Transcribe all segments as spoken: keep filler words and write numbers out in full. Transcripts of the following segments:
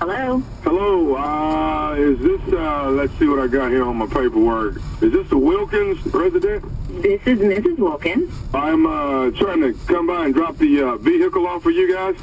Hello? Hello, uh, is this, uh, let's see what I got here on my paperwork. Is this the Wilkins resident? This is Missus Wilkins. I'm, uh, trying to come by and drop the, uh, vehicle off for you guys.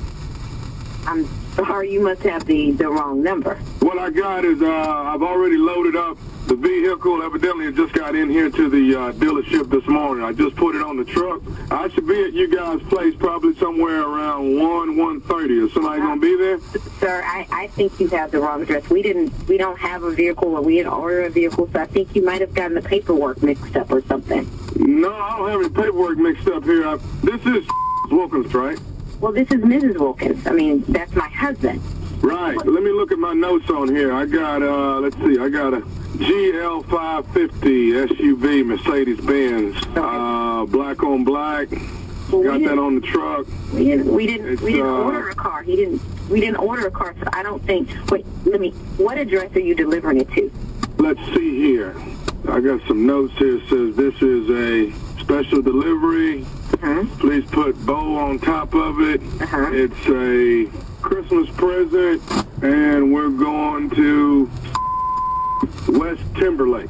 I'm sorry, you must have the, the wrong number. What I got is, uh, I've already loaded up the vehicle. Evidently, it just got in here to the, uh, dealership this morning. I just put it on the truck. I should be at you guys' place probably somewhere around one, one thirty. Is somebody gonna be there? Sir, I, I think you have the wrong address. We didn't, we don't have a vehicle, or we didn't order a vehicle, so I think you might have gotten the paperwork mixed up or something. No, I don't have any paperwork mixed up here. I, this is Wilkins, right? Well, this is Missus Wilkins. I mean, that's my husband. Right. Let me look at my notes on here. I got, uh, let's see, I got a G L five fifty S U V Mercedes-Benz, okay. uh, black on black. Well, got that on the truck. We didn't. We didn't. We didn't uh, order a car. He didn't. We didn't order a car. So I don't think. Wait. Let me. What address are you delivering it to? Let's see here. I got some notes here. It says this is a special delivery. Uh-huh. Please put bow on top of it. Uh-huh. It's a Christmas present, and we're going to West Timberlake.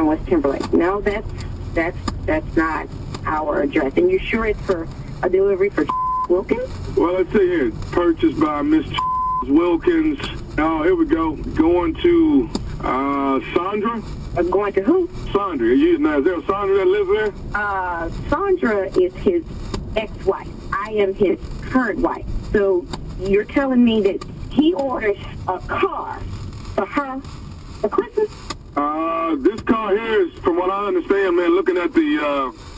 West Timberlake. No, that's that's that's not our address. And you sure it's for a delivery for Wilkins? Well, let's see here. Purchased by Miss Wilkins. Oh, here we go. Going to uh, Sandra. I'm going to who? Sandra. Now, is there a Sandra that lives there? Uh, Sandra is his ex-wife. I am his current wife. So you're telling me that he orders a car for her for Christmas? Uh, this car here is, from what I understand, man, looking at the,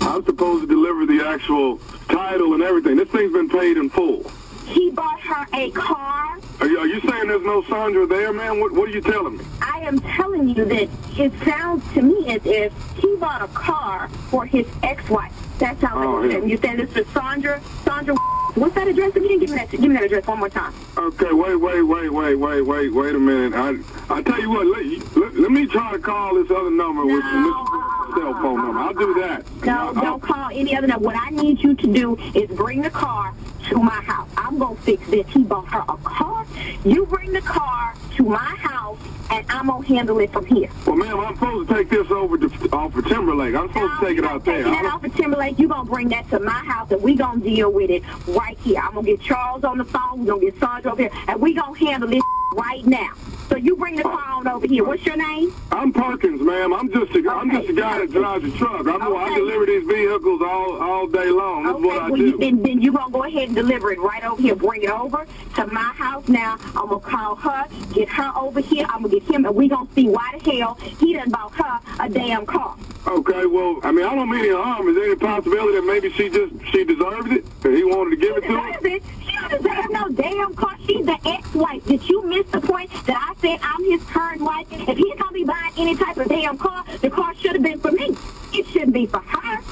uh, I'm supposed to deliver the actual title and everything. This thing's been paid in full. He bought her a car? Are you, are you saying there's no Sandra there, man? What, what are you telling me? I am telling you that it sounds to me as if he bought a car for his ex-wife. That's how oh, it is. Yeah. You said this is Sandra? Sandra, what's that address again? Give me that, give me that address one more time. Okay, wait, wait, wait, wait, wait, wait, wait a minute. I, I tell you what, let, let, let me try to call this other number no. with the cell phone number. I'll do that. No, no, don't call any other number. What I need you to do is bring the car to my house. I'm going to fix this. He bought her a car. You bring the car to my house, and I'm going to handle it from here. Well, ma'am, I'm supposed to take this over to, off of Timberlake. I'm supposed no, to take it out there. That off of Timberlake, you're going to bring that to my house, and we're going to deal with it right here. I'm going to get Charles on the phone. We're going to get Sandra over here, and we're going to handle this right now. So you bring the car on over here. What's your name? I'm Parkins, ma'am. I'm just a, okay. I'm just a guy that drives a truck. I'm, okay. I deliver these vehicles all, all day long. That's okay. what I well, do. You, then, then you're going to go ahead and deliver it right over here. Bring it over to my house now. I'm going to call her, get her over here. I'm going to get him, and we're going to see why the hell he done bought her a damn car. Okay, well, I mean, I don't mean any harm. Is there any possibility that maybe she just, she deserves it? That he wanted to give it to her? There's no damn car. She's the ex-wife. Did you miss the point that I said I'm his current wife? If he's going to be buying any type of damn car, the car should have been for me. It shouldn't be for her.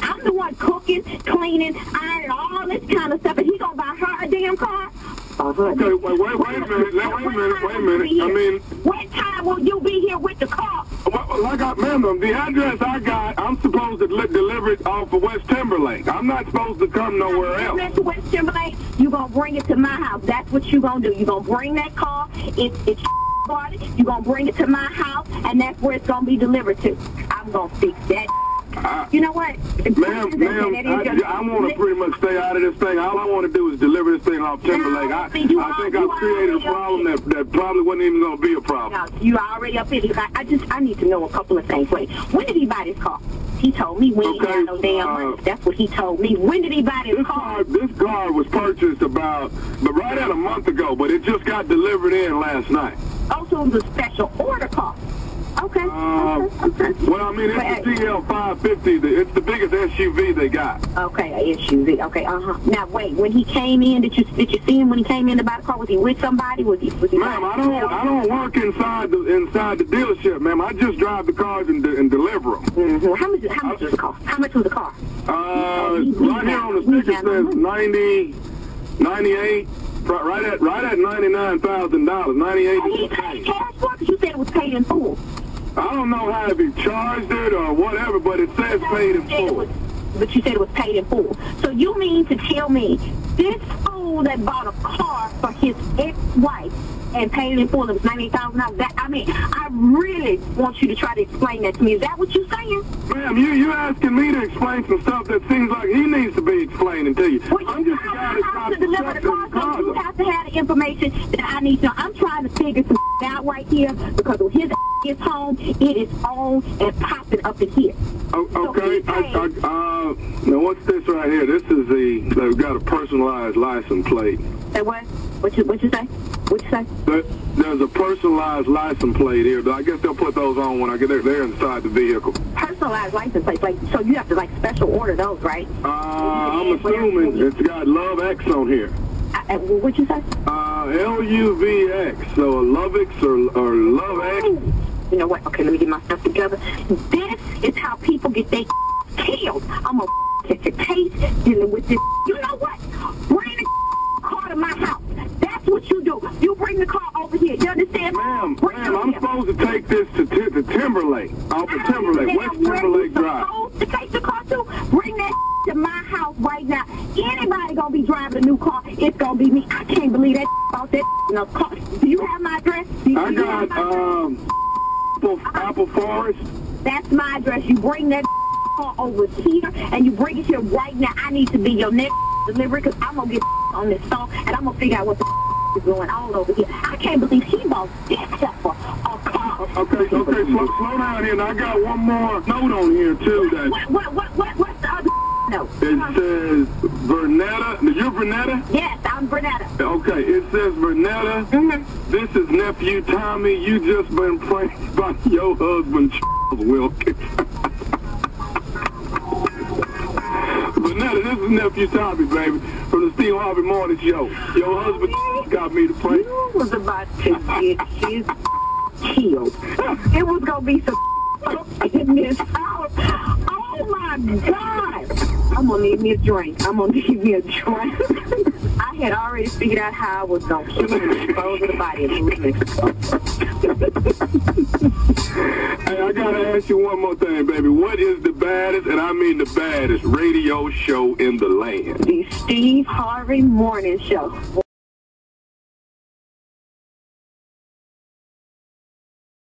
I'm the one cooking, cleaning, ironing, all this kind of stuff, and he's going to buy her a damn car? Okay, wait, wait, wait a minute. Now, wait a minute, wait a minute. I mean... What time will you be here with the car? Well, like I remember, the address I got, I'm supposed to deliver it off of West Timberlake. I'm not supposed to come nowhere else. You're to West Timberlake, you're going to bring it to my house. That's what you're going to do. You're going to bring that car. It's it's bought it. You're going to bring it to my house, and that's where it's going to be delivered to. I'm going to fix that. I, you know what? Ma'am, ma'am, I, I, I want to pretty much stay out of this thing. All I want to do is deliver this thing off Timberlake. No, I, so I all, think I've created a problem that, that probably wasn't even going to be a problem. No, you already up here. I, I just, I need to know a couple of things. Wait, when did he buy this car? He told me when okay, he got no damn money. Uh, That's what he told me. When did he buy this, this car? car? This car was purchased about, but right at a month ago, but it just got delivered in last night. Oh, so it was a special order car. Okay. Uh, okay. Well, I mean, it's Wait, the G L five fifty. It's the biggest S U V they got. Okay, a S U V. Okay, uh-huh. Now, wait. When he came in, did you did you see him when he came in to buy the car? Was he with somebody? Was he? Was he ma'am, I don't I don't work inside the inside the dealership, ma'am. I just drive the cars and, de and deliver them. Mm-hmm. How much? How much was the car? How much was the car? Uh, he, he, right he here on the sticker says ninety, ninety-eight. Right at right at ninety-nine thousand dollars. Ninety-eight. And he paid cash for it because you said it was paid in full. I don't know how if he charged it or whatever, but it says paid in full. But you said it was paid in full. So you mean to tell me this fool fool that bought a car for his ex-wife and paid in full of ninety thousand dollars. That, I mean, I really want you to try to explain that to me. Is that what you're saying? Ma'am, you, you're asking me to explain some stuff that seems like he needs to be explaining to you. Well, I'm just a guy that's trying to deliver the car, so you have to have the information that I need to. I'm trying to figure some out right here because when his is home, it is on and popping up in here. Oh, okay. So I, I, uh, now, what's this right here? This is the, they've got a personalized license plate. Say what? What you, what you say? What you say? There, there's a personalized license plate here, but I guess they'll put those on when I get there. They're inside the vehicle. Personalized license plate, like, so you have to, like, special order those, right? Uh, I'm assuming it's got Love X on here. Uh, what you say? Uh, L U V X, so a Love X or, or Love X. You know what? Okay, let me get my stuff together. This is how people get their killed. I'm a catch a case dealing with this. You know what? Bring the car to my house. That's what you do. You bring the car over here. You understand? Ma'am, ma'am, I'm here. Supposed to take this to, to, to Timberlake. Off of Timberlake. West Timberlake Drive. To take the car to? Bring that to my house right now. Anybody gonna be driving a new car, it's gonna be me. I can't believe that about that in a car. Do you have my address? Do you I you got, um... Apple, Apple Forest. That's my address. You bring that car over here, and you bring it here right now. I need to be your next delivery, because I'm going to get on this phone, and I'm going to figure out what the is going on over here. I can't believe he bought this for a car. Okay, okay, slow, slow down here. I got one more note on here, too. That what, what, what, what, what's the other note? It uh, says Vernetta. You're Vernetta? Yes, I'm Vernetta. Okay, it says Vernetta. Mm-hmm. This is Nephew Tommy. You just been pranked by your husband, Charles Wilkins. Vernetta, this is Nephew Tommy, baby, from the Steve Harvey Morning Show. Your husband got me to prank. You was about to get his killed. It was going to be some in this house. Oh, my God. I'm going to need me a drink. I'm going to need me a drink. I had already figured out how I was going to kill him over the body of the Hey, I got to ask you one more thing, baby. What is the baddest, and I mean the baddest, radio show in the land? The Steve Harvey Morning Show.